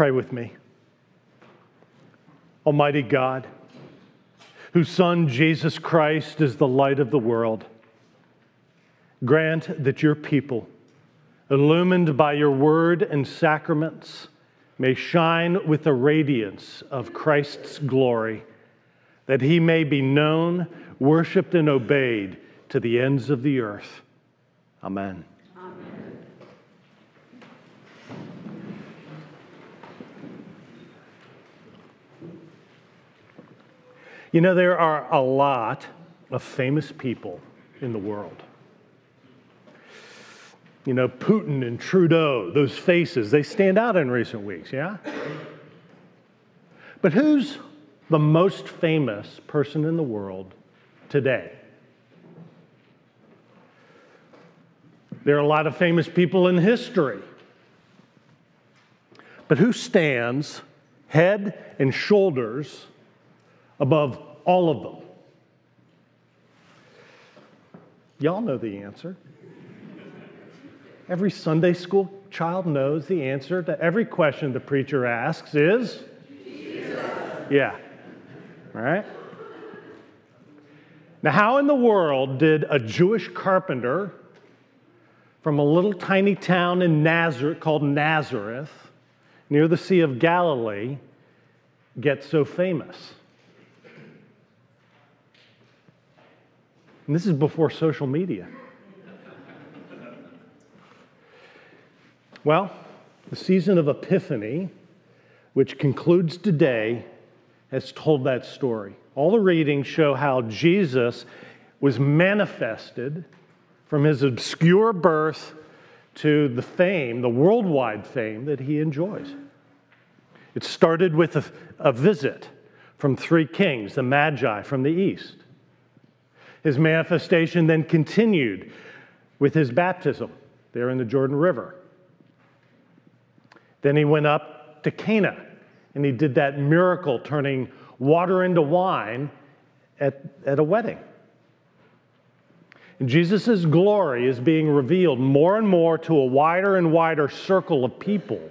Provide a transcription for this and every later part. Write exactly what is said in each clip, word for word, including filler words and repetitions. Pray with me. Almighty God, whose Son, Jesus Christ, is the light of the world, grant that your people, illumined by your word and sacraments, may shine with the radiance of Christ's glory, that he may be known, worshiped, and obeyed to the ends of the earth. Amen. Amen. You know, there are a lot of famous people in the world. You know, Putin and Trudeau, those faces, they stand out in recent weeks, yeah? But who's the most famous person in the world today? There are a lot of famous people in history. But who stands head and shoulders above all of them? Y'all know the answer. Every Sunday school child knows the answer to every question the preacher asks is? Jesus. Yeah. All right. Now, how in the world did a Jewish carpenter from a little tiny town in Nazareth, called Nazareth, near the Sea of Galilee, get so famous? And this is before social media. Well, the season of Epiphany, which concludes today, has told that story. All the readings show how Jesus was manifested from his obscure birth to the fame, the worldwide fame that he enjoys. It started with a, a visit from three kings, the Magi from the east. His manifestation then continued with his baptism there in the Jordan River. Then he went up to Cana, and he did that miracle, turning water into wine at, at a wedding. And Jesus' glory is being revealed more and more to a wider and wider circle of people.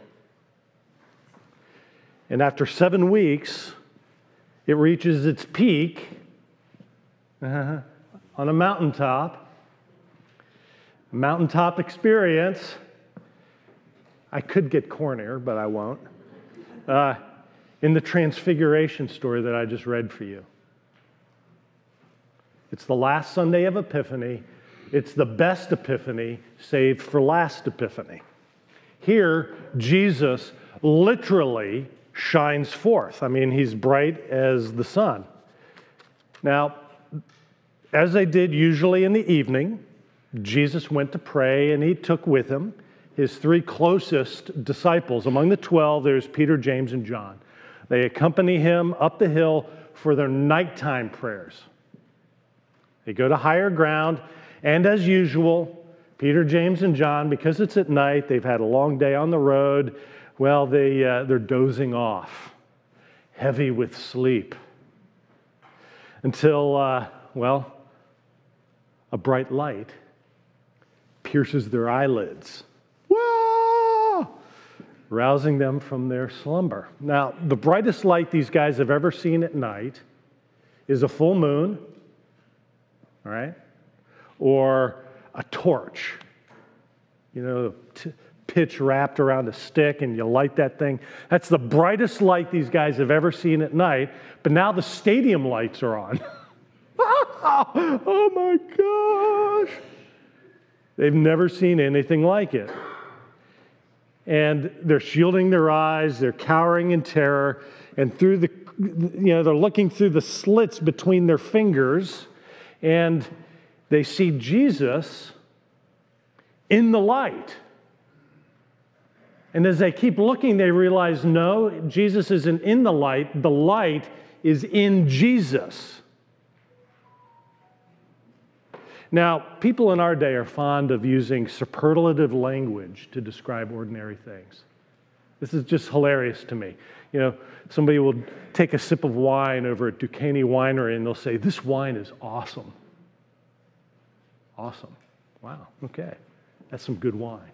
And after seven weeks, it reaches its peak uh, on a mountaintop, a mountaintop experience. I could get cornier, but I won't. Uh, in the Transfiguration story that I just read for you. It's the last Sunday of Epiphany. It's the best Epiphany, saved for last Epiphany. Here, Jesus literally shines forth. I mean, he's bright as the sun. Now, as they did usually in the evening, Jesus went to pray, and he took with him his three closest disciples. Among the twelve, there's Peter, James, and John. They accompany him up the hill for their nighttime prayers. They go to higher ground, and as usual, Peter, James, and John, because it's at night, they've had a long day on the road, well, they, uh, they're dozing off, heavy with sleep, until, uh, well, a bright light pierces their eyelids, rousing them from their slumber. Now, the brightest light these guys have ever seen at night is a full moon, all right, or a torch, you know, t- pitch wrapped around a stick, and you light that thing. That's the brightest light these guys have ever seen at night, but now the stadium lights are on. Oh, my gosh. They've never seen anything like it. And they're shielding their eyes, they're cowering in terror, and through the, you know, they're looking through the slits between their fingers, and they see Jesus in the light. And as they keep looking, they realize, no, Jesus isn't in the light, the light is in Jesus. Now, people in our day are fond of using superlative language to describe ordinary things. This is just hilarious to me. You know, somebody will take a sip of wine over at Duquesne Winery and they'll say, this wine is awesome. Awesome. Wow, okay. That's some good wine.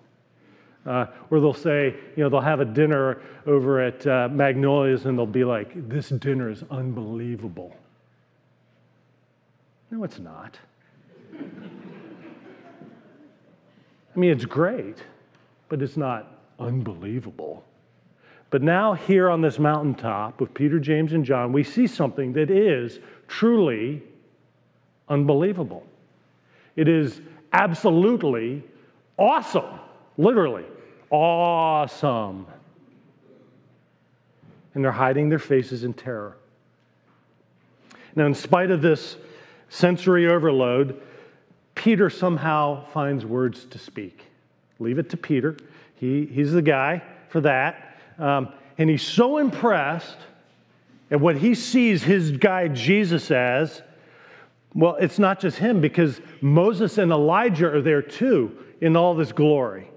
Uh, or they'll say, you know, they'll have a dinner over at uh, Magnolia's and they'll be like, this dinner is unbelievable. No, it's not. I mean, it's great, but it's not unbelievable. But now here on this mountaintop with Peter, James, and John, we see something that is truly unbelievable. It is absolutely awesome, literally awesome. And they're hiding their faces in terror. Now, in spite of this sensory overload, Peter somehow finds words to speak. Leave it to Peter. He, he's the guy for that. Um, and he's so impressed at what he sees his guy Jesus as. Well, it's not just him, because Moses and Elijah are there too in all this glory.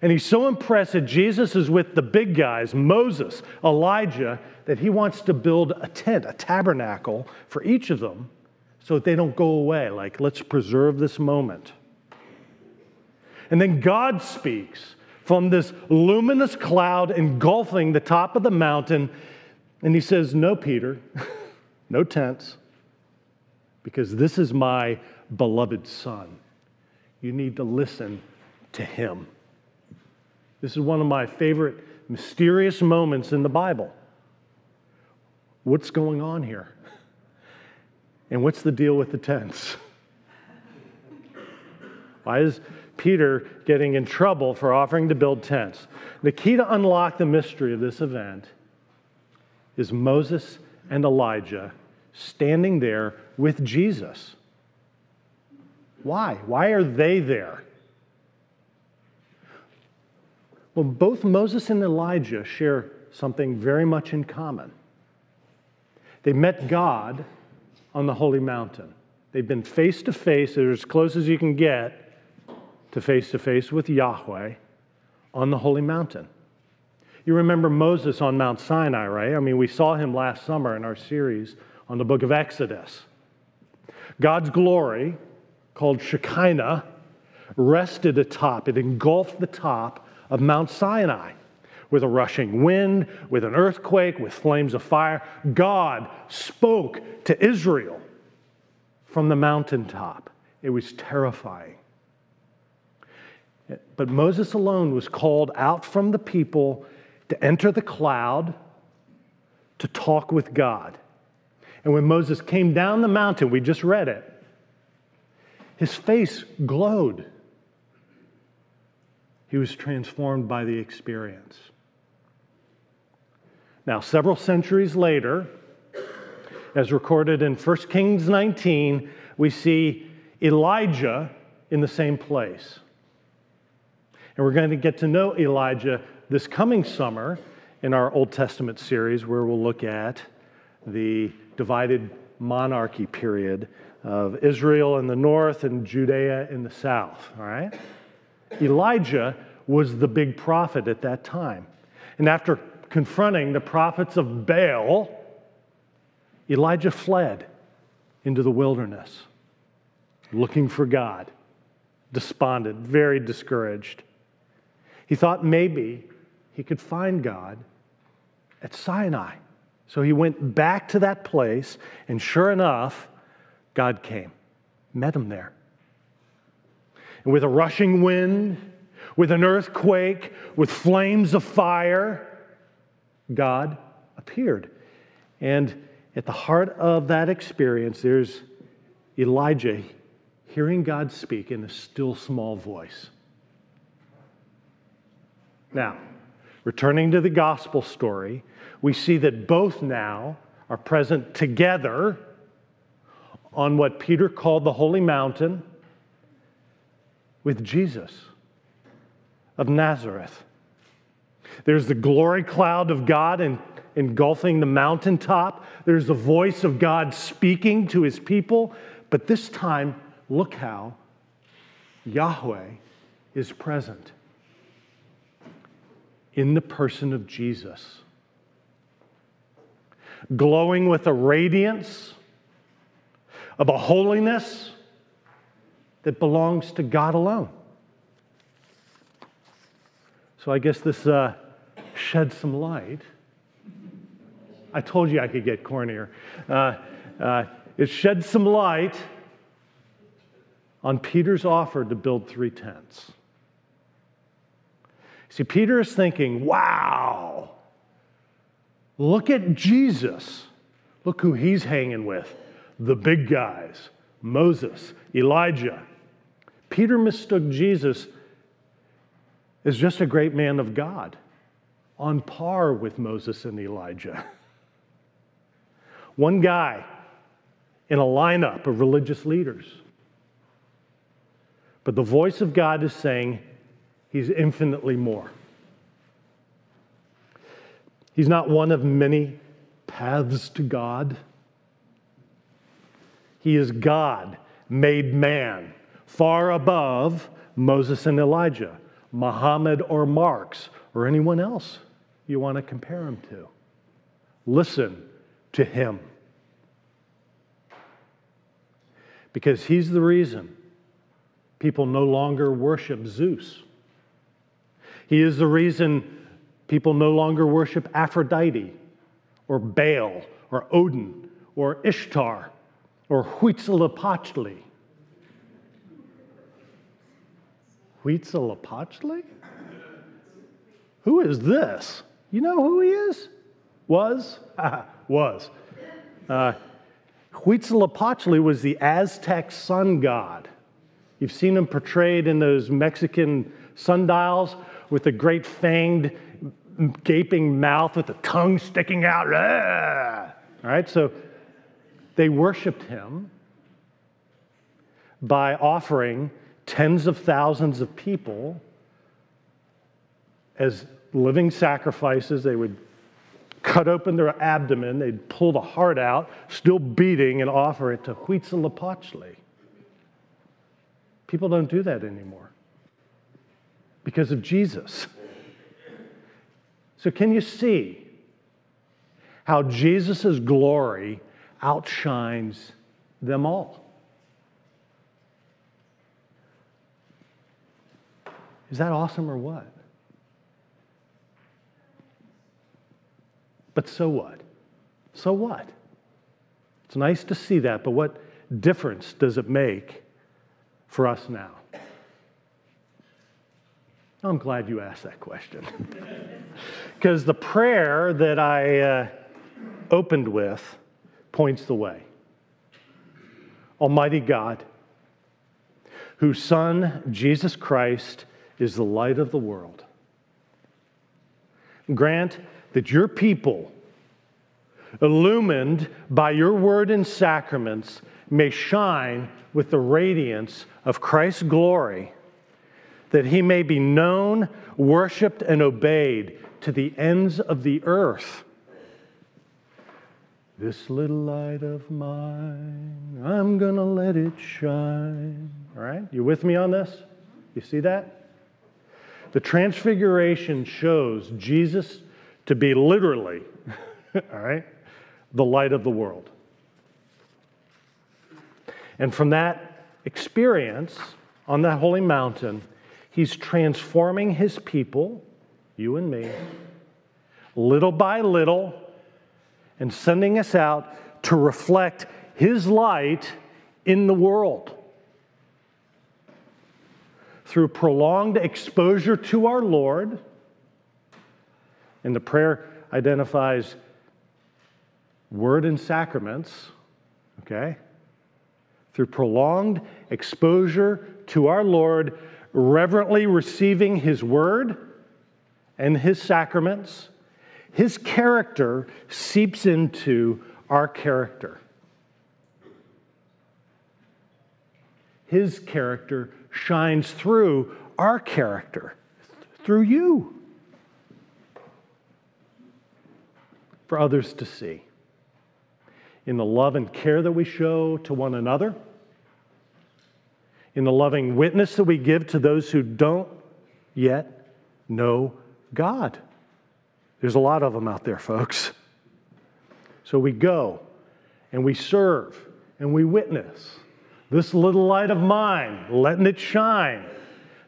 And he's so impressed that Jesus is with the big guys, Moses, Elijah, that he wants to build a tent, a tabernacle for each of them so that they don't go away. Like, let's preserve this moment. And then God speaks from this luminous cloud engulfing the top of the mountain. And he says, no, Peter, no tents, because this is my beloved son. You need to listen to him. This is one of my favorite mysterious moments in the Bible. What's going on here? And what's the deal with the tents? Why is Peter getting in trouble for offering to build tents? The key to unlock the mystery of this event is Moses and Elijah standing there with Jesus. Why? Why are they there? Well, both Moses and Elijah share something very much in common. They met God on the holy mountain. They've been face to face, they're as close as you can get to face to face with Yahweh on the holy mountain. You remember Moses on Mount Sinai, right? I mean, we saw him last summer in our series on the book of Exodus. God's glory, called Shekinah, rested atop. It engulfed the top of Mount Sinai with a rushing wind, with an earthquake, with flames of fire. God spoke to Israel from the mountaintop. It was terrifying. But Moses alone was called out from the people to enter the cloud to talk with God. And when Moses came down the mountain, we just read it, his face glowed. He was transformed by the experience. Now, several centuries later, as recorded in First Kings nineteen, we see Elijah in the same place. And we're going to get to know Elijah this coming summer in our Old Testament series, where we'll look at the divided monarchy period of Israel in the north and Judea in the south, all right? Elijah was the big prophet at that time. And after confronting the prophets of Baal, Elijah fled into the wilderness, looking for God, despondent, very discouraged. He thought maybe he could find God at Sinai. So he went back to that place, and sure enough, God came, met him there. And with a rushing wind, with an earthquake, with flames of fire, God appeared. And at the heart of that experience, there's Elijah hearing God speak in a still small voice. Now, returning to the gospel story, we see that both now are present together on what Peter called the holy mountain, with Jesus of Nazareth. There's the glory cloud of God engulfing the mountaintop. There's the voice of God speaking to his people. But this time, look how Yahweh is present in the person of Jesus, glowing with a radiance of a holiness that belongs to God alone. So I guess this uh, sheds some light. I told you I could get cornier. Uh, uh, it sheds some light on Peter's offer to build three tents. See, Peter is thinking, wow, look at Jesus. Look who he's hanging with, the big guys, Moses, Elijah. Peter mistook Jesus as just a great man of God, on par with Moses and Elijah. One guy in a lineup of religious leaders. But the voice of God is saying he's infinitely more. He's not one of many paths to God. He is God made man, far above Moses and Elijah, Muhammad or Marx, or anyone else you want to compare him to. Listen to him. Because he's the reason people no longer worship Zeus. He is the reason people no longer worship Aphrodite, or Baal, or Odin, or Ishtar, or Huitzilopochtli. Huitzilopochtli? Who is this? You know who he is? Was? Was. Uh, Huitzilopochtli was the Aztec sun god. You've seen him portrayed in those Mexican sundials with the great fanged, gaping mouth with the tongue sticking out. All right, so they worshiped him by offering tens of thousands of people as living sacrifices. They would cut open their abdomen, they'd pull the heart out, still beating, and offer it to Huitzilopochtli. People don't do that anymore because of Jesus. So can you see how Jesus' glory outshines them all? Is that awesome or what? But so what? So what? It's nice to see that, but what difference does it make for us now? I'm glad you asked that question. Because the prayer that I uh, opened with points the way. Almighty God, whose Son, Jesus Christ, is the light of the world, grant that your people, illumined by your word and sacraments, may shine with the radiance of Christ's glory, that he may be known, worshiped, and obeyed to the ends of the earth. This little light of mine, I'm gonna let it shine. All right, you with me on this? You see that? The transfiguration shows Jesus to be literally, all right, the light of the world. And from that experience on that holy mountain, he's transforming his people, you and me, little by little, and sending us out to reflect his light in the world. Through prolonged exposure to our Lord, and the prayer identifies word and sacraments, okay? Through prolonged exposure to our Lord, reverently receiving his word and his sacraments, his character seeps into our character. His character shines through our character, through you, for others to see. In the love and care that we show to one another, in the loving witness that we give to those who don't yet know God. There's a lot of them out there, folks. So we go, and we serve, and we witness. This little light of mine, letting it shine,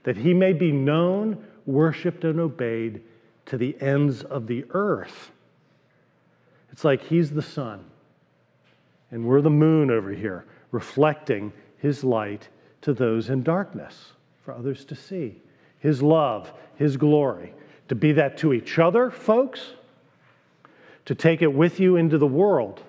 that he may be known, worshipped and obeyed to the ends of the earth. It's like he's the sun, and we're the moon over here, reflecting his light to those in darkness, for others to see. His love, his glory. To be that to each other, folks, to take it with you into the world.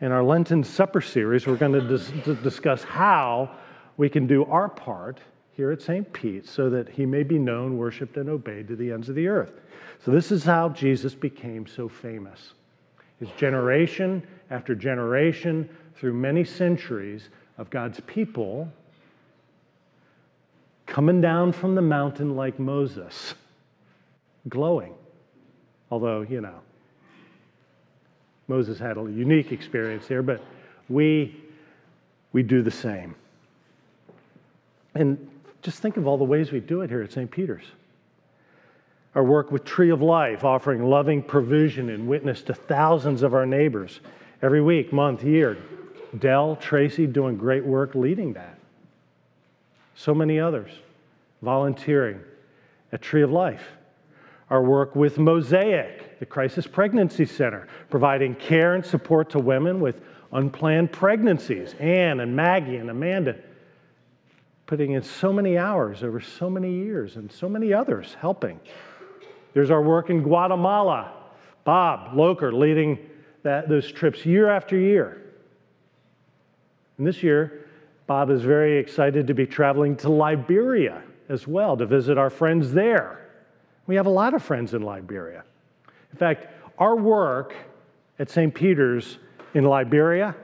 In our Lenten Supper series, we're going to dis discuss how we can do our part here at Saint Pete so that he may be known, worshipped, and obeyed to the ends of the earth. So this is how Jesus became so famous. His generation after generation, through many centuries of God's people, coming down from the mountain like Moses, glowing. Although, you know, Moses had a unique experience there, but we, we do the same. And just think of all the ways we do it here at Saint Peter's. Our work with Tree of Life, offering loving provision and witness to thousands of our neighbors every week, month, year. Dell, Tracy doing great work leading that. So many others volunteering at Tree of Life. Our work with MOSAIC, the Crisis Pregnancy Center, providing care and support to women with unplanned pregnancies. Ann and Maggie and Amanda putting in so many hours over so many years, and so many others helping. There's our work in Guatemala. Bob Loker leading that, those trips year after year. And this year, Bob is very excited to be traveling to Liberia as well, to visit our friends there. We have a lot of friends in Liberia. In fact, our work at Saint Peter's in Liberia,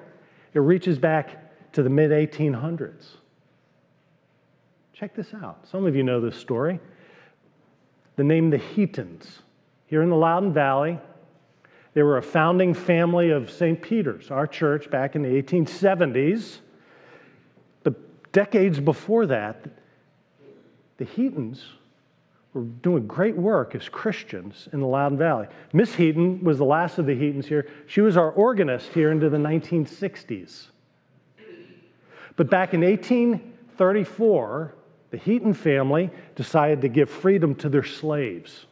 it reaches back to the mid eighteen hundreds. Check this out. Some of you know this story. The name the Heatons. Here in the Loudoun Valley, they were a founding family of Saint Peter's, our church, back in the eighteen seventies. But decades before that, the Heatons were doing great work as Christians in the Loudoun Valley. Miss Heaton was the last of the Heatons here. She was our organist here into the nineteen sixties. But back in eighteen thirty-four, the Heaton family decided to give freedom to their slaves.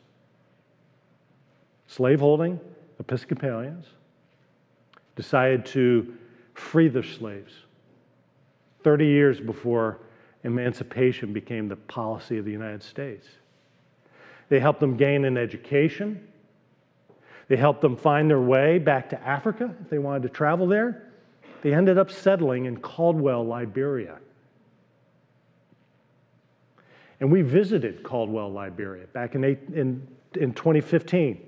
Slaveholding Episcopalians decided to free their slaves thirty years before emancipation became the policy of the United States. They helped them gain an education. They helped them find their way back to Africa if they wanted to travel there. They ended up settling in Caldwell, Liberia. And we visited Caldwell, Liberia back in, eight, in, in twenty fifteen.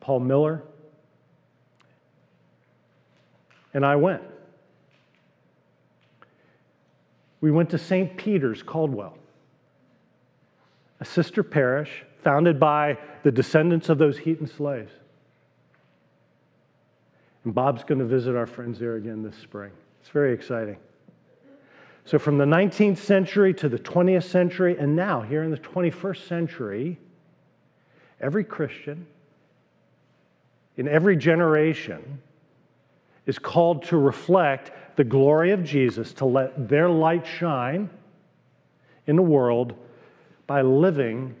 Paul Miller and I went. We went to Saint Peter's, Caldwell, a sister parish founded by the descendants of those Heaton slaves. And Bob's going to visit our friends there again this spring. It's very exciting. So from the nineteenth century to the twentieth century, and now here in the twenty-first century, every Christian in every generation is called to reflect the glory of Jesus, to let their light shine in the world by living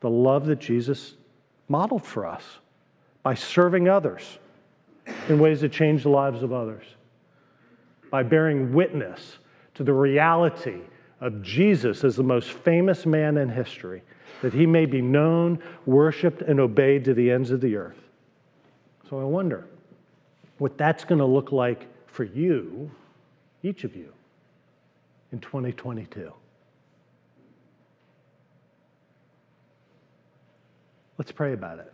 the love that Jesus modeled for us, by serving others in ways that change the lives of others, by bearing witness to the reality of Jesus as the most famous man in history, that he may be known, worshipped, and obeyed to the ends of the earth. So I wonder what that's going to look like for you, each of you, in twenty twenty-two. Let's pray about it.